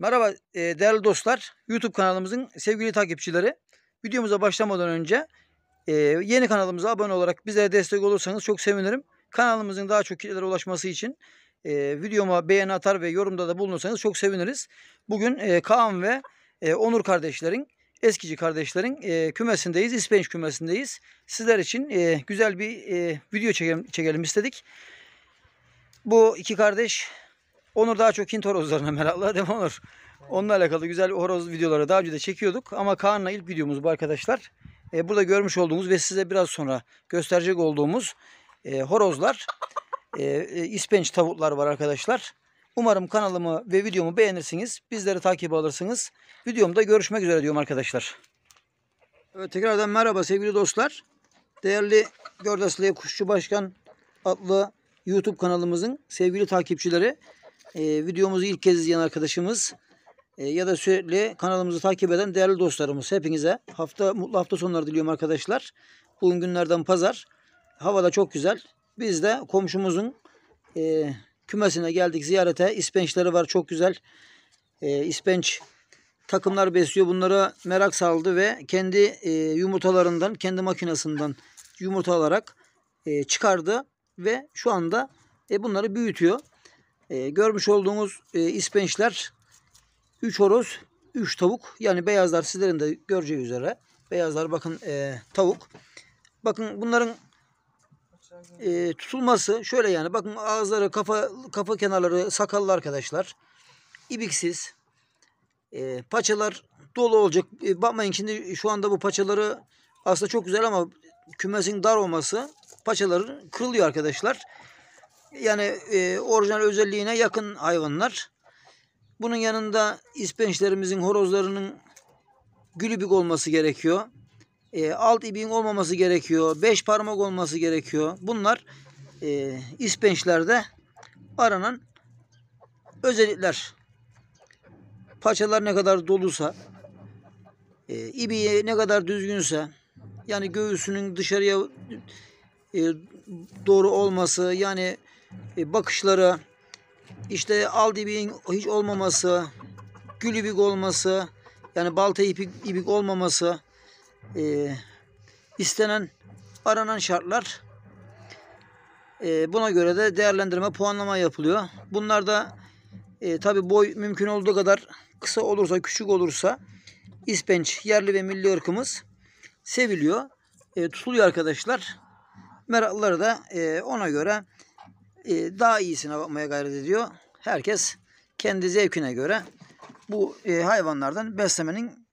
Merhaba değerli dostlar, YouTube kanalımızın sevgili takipçileri. Videomuza başlamadan önce yeni kanalımıza abone olarak bize destek olursanız çok sevinirim. Kanalımızın daha çok kitlelere ulaşması için videoma beğeni atar ve yorumda da bulunursanız çok seviniriz. Bugün Kaan ve Onur kardeşlerin, Eskici kardeşlerin kümesindeyiz, İspenç kümesindeyiz. Sizler için güzel bir video çekelim istedik. Bu iki kardeş, Onur daha çok Hint horozlarına meraklı, değil mi Onur? Onunla alakalı güzel horoz videoları daha önce de çekiyorduk. Ama Kaan'la ilk videomuz bu arkadaşlar. Burada görmüş olduğumuz ve size biraz sonra gösterecek olduğumuz horozlar, ispenç tavuklar var arkadaşlar. Umarım kanalımı ve videomu beğenirsiniz. Bizleri takip alırsınız. Videomda görüşmek üzere diyorum arkadaşlar. Evet, tekrardan merhaba sevgili dostlar. Değerli Gördesli Kuşçu Başkan adlı YouTube kanalımızın sevgili takipçileri. Videomuzu ilk kez izleyen arkadaşımız ya da sürekli kanalımızı takip eden değerli dostlarımız, hepinize mutlu hafta sonları diliyorum arkadaşlar. Bugün günlerden pazar. Hava da çok güzel. Biz de komşumuzun kümesine geldik ziyarete. İspençleri var, çok güzel. İspenç takımlar besliyor. Bunlara merak saldı ve kendi yumurtalarından, kendi makinesinden yumurta alarak çıkardı ve şu anda bunları büyütüyor. Görmüş olduğunuz ispençler 3 horoz, 3 tavuk. Yani beyazlar sizlerin de göreceği üzere. Beyazlar bakın, tavuk. Bakın bunların tutulması şöyle, yani bakın ağızları, kafa kenarları sakallı arkadaşlar. İbiksiz. Paçalar dolu olacak. Bakmayın şimdi şu anda bu paçaları aslında çok güzel ama kümesin dar olması paçaları kırılıyor arkadaşlar. Yani orijinal özelliğine yakın hayvanlar. Bunun yanında ispençlerimizin, horozlarının gülübük olması gerekiyor. Alt ibiğin olmaması gerekiyor. 5 parmak olması gerekiyor. Bunlar ispençlerde aranan özellikler. Paçalar ne kadar doluysa, ibiği ne kadar düzgünse, yani göğsünün dışarıya doğru olması, yani bakışları, işte al ibiğin hiç olmaması, gül ibik olması, yani balta ibik olmaması, istenen, aranan şartlar. Buna göre de değerlendirme, puanlama yapılıyor. Bunlar da tabi boy mümkün olduğu kadar kısa olursa, küçük olursa ispenç yerli ve milli ırkımız seviliyor, tutuluyor arkadaşlar. Meraklıları da ona göre daha iyisine bakmaya gayret ediyor. Herkes kendi zevkine göre bu hayvanlardan beslemenin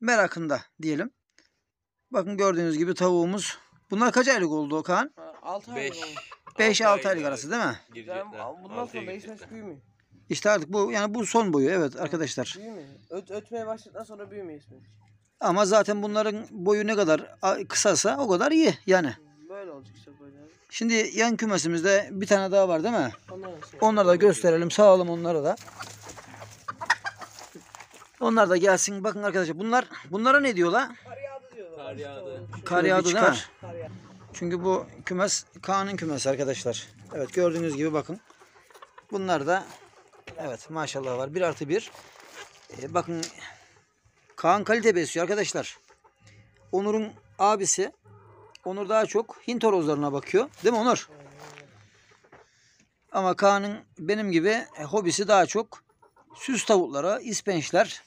merakında diyelim. Bakın gördüğünüz gibi tavuğumuz. Bunlar kaç aylık oldu Kaan? 6 aylık. 5-6 aylık arası değil mi? Bundan sonra da ispenç büyümüyor. İşte artık bu, yani bu son boyu, evet arkadaşlar. Büyümüyor. Ötmeye başladıktan sonra büyümüyor ispenç. Ama zaten bunların boyu ne kadar kısasa o kadar iyi yani. Böyle olacak işte böyle. Şimdi yan kümesimizde bir tane daha var değil mi? Onları da gösterelim. Sağ olun onlara da. Onlar da gelsin. Bakın arkadaşlar, bunlara ne diyorlar? Kar yağdı diyorlar. Kar yağdı. Kar yağdı değil mi? Kar yağdı. Çünkü bu kümes Kaan'ın kümesi arkadaşlar. Evet, gördüğünüz gibi bakın. Bunlar da evet maşallah var. 1+1. Bakın Kaan kalite besliyor arkadaşlar. Onur'un abisi. Onur daha çok Hint horozlarına bakıyor. Değil mi Onur? Ama Kaan'ın benim gibi hobisi daha çok süs tavuklara, ispençler.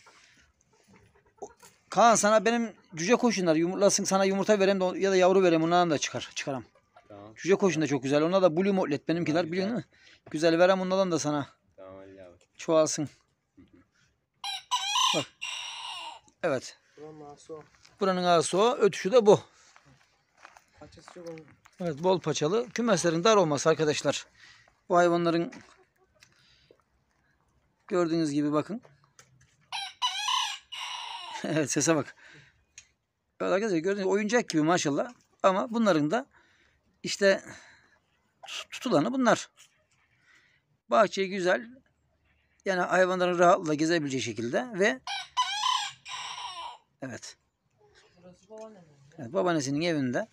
Kaan sana benim cüce koşunları yumurtlasın, sana yumurta vereyim ya da yavru vereyim, ondan da çıkaram. Tamam. Cüce koşun da çok güzel. Ona da blue motlet benimkiler, tamam, biliyorsun değil mi? Güzel, verem ondan da sana. Tamam, çoğalsın. Bak. Evet. Buranın ağası o. Ötüşü de bu. Evet, bol paçalı. Kümeslerin dar olması arkadaşlar. Bu hayvanların gördüğünüz gibi bakın. Evet, sese bak. Evet arkadaşlar, gördüğünüz gibi oyuncak gibi maşallah. Ama bunların da işte tutulanı bunlar. Bahçe güzel. Yani hayvanların rahatlıkla gezebileceği şekilde ve evet. Evet, babaannesinin evinde.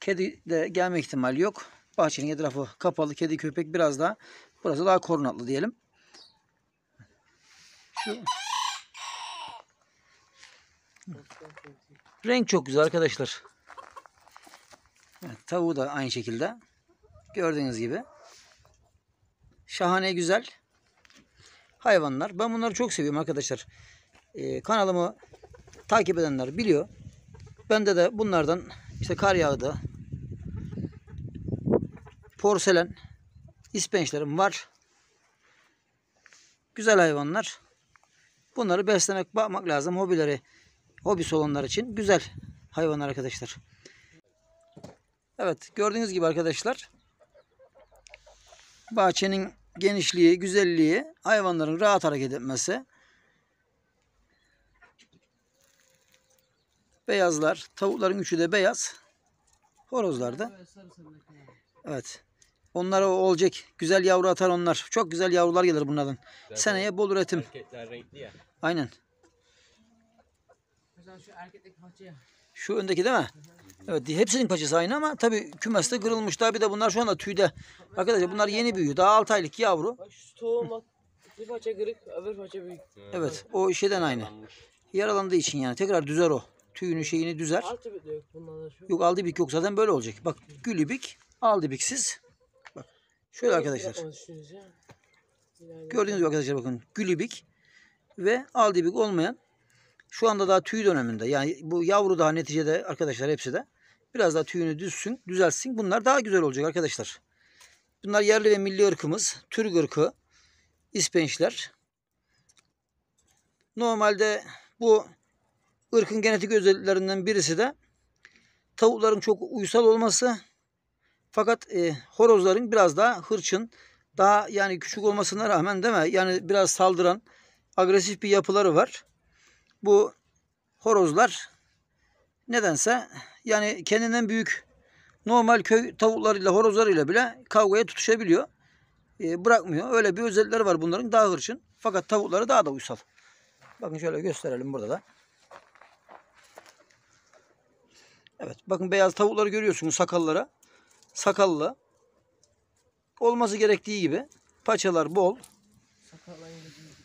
Kedi de gelme ihtimali yok. Bahçenin etrafı kapalı. Kedi, köpek biraz daha. Burası daha korunaklı diyelim. Renk çok güzel arkadaşlar. Evet, tavuğu da aynı şekilde. Gördüğünüz gibi. Şahane güzel hayvanlar. Ben bunları çok seviyorum arkadaşlar. Kanalımı takip edenler biliyor. Bende de bunlardan işte kar yağdı, porselen, ispençlerim var. Güzel hayvanlar. Bunları beslemek, bakmak lazım. Hobisi olanlar için güzel hayvanlar arkadaşlar. Evet, gördüğünüz gibi arkadaşlar, bahçenin genişliği, güzelliği, hayvanların rahat hareket etmesi, beyazlar, tavukların üçü de beyaz, horozlar da. Evet. Onlara olacak. Güzel yavru atar onlar. Çok güzel yavrular gelir bunlardan. Zaten seneye bol üretim. Erkekler renkli ya. Aynen. Şu erkekteki paça. Şu öndeki değil mi? Evet. Hepsinin paçası aynı ama tabii kümeste kırılmış. Daha bir de bunlar şu anda tüyde. Arkadaşlar bunlar yeni büyüyor. Daha 6 aylık yavru. Şu tohum bir paça kırık, öbür paça büyük. Evet. O şeyden aynı. Yaralandığı için yani. Tekrar düzer o. Tüyünü şeyini düzer. Altı yok bunlarda şu. Yok aldibik yok. Zaten böyle olacak. Bak gülübik, aldibiksiz. Bak. Şöyle arkadaşlar. Gördüğünüz gibi arkadaşlar bakın. Gülübik ve aldibik olmayan. Şu anda daha tüy döneminde. Yani bu yavru daha neticede arkadaşlar hepsi de. Biraz daha tüyünü düzsün, düzelsin. Bunlar daha güzel olacak arkadaşlar. Bunlar yerli ve milli ırkımız. Türk ırkı. İspençler. Normalde bu ırkın genetik özelliklerinden birisi de tavukların çok uysal olması, fakat horozların biraz daha hırçın, daha yani küçük olmasına rağmen değil mi? Yani biraz saldıran, agresif bir yapıları var. Bu horozlar nedense yani kendinden büyük normal köy tavuklarıyla, horozlarıyla bile kavgaya tutuşabiliyor. Bırakmıyor. Öyle bir özellikleri var bunların, daha hırçın. Fakat tavukları daha da uysal. Bakın şöyle gösterelim burada da. Evet, bakın beyaz tavukları görüyorsunuz, sakallara. Sakallı. Olması gerektiği gibi. Paçalar bol.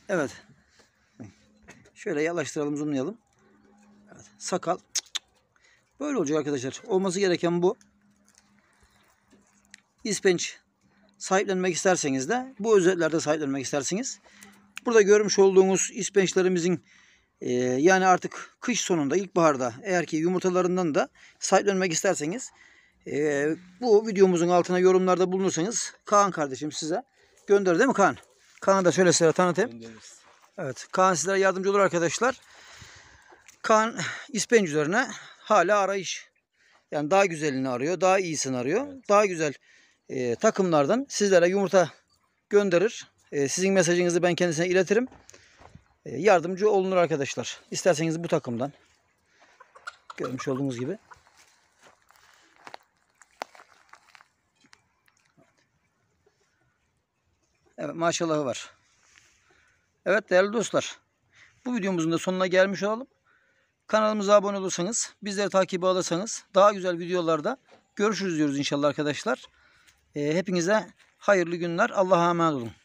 Evet. Şöyle yalaştıralım, zoomlayalım. Evet, sakal. Böyle olacak arkadaşlar. Olması gereken bu. İspenç sahiplenmek isterseniz de bu özelliklerde sahiplenmek istersiniz. Burada görmüş olduğunuz ispençlerimizin yani artık kış sonunda, ilkbaharda eğer ki yumurtalarından da sahiplenmek isterseniz bu videomuzun altına yorumlarda bulunursanız Kaan kardeşim size gönderir değil mi Kaan? Kaan'ı da şöyle size tanıtayım. Evet, Kaan sizlere yardımcı olur arkadaşlar. Kaan ispenç üzerine hala arayış. Yani daha güzelini arıyor, daha iyisini arıyor. Evet. Daha güzel takımlardan sizlere yumurta gönderir. Sizin mesajınızı ben kendisine iletirim. Yardımcı olunur arkadaşlar. İsterseniz bu takımdan. Görmüş olduğunuz gibi. Evet, maşallahı var. Evet değerli dostlar. Bu videomuzun da sonuna gelmiş olalım. Kanalımıza abone olursanız, bizleri takibe alırsanız daha güzel videolarda görüşürüz diyoruz inşallah arkadaşlar. Hepinize hayırlı günler. Allah'a emanet olun.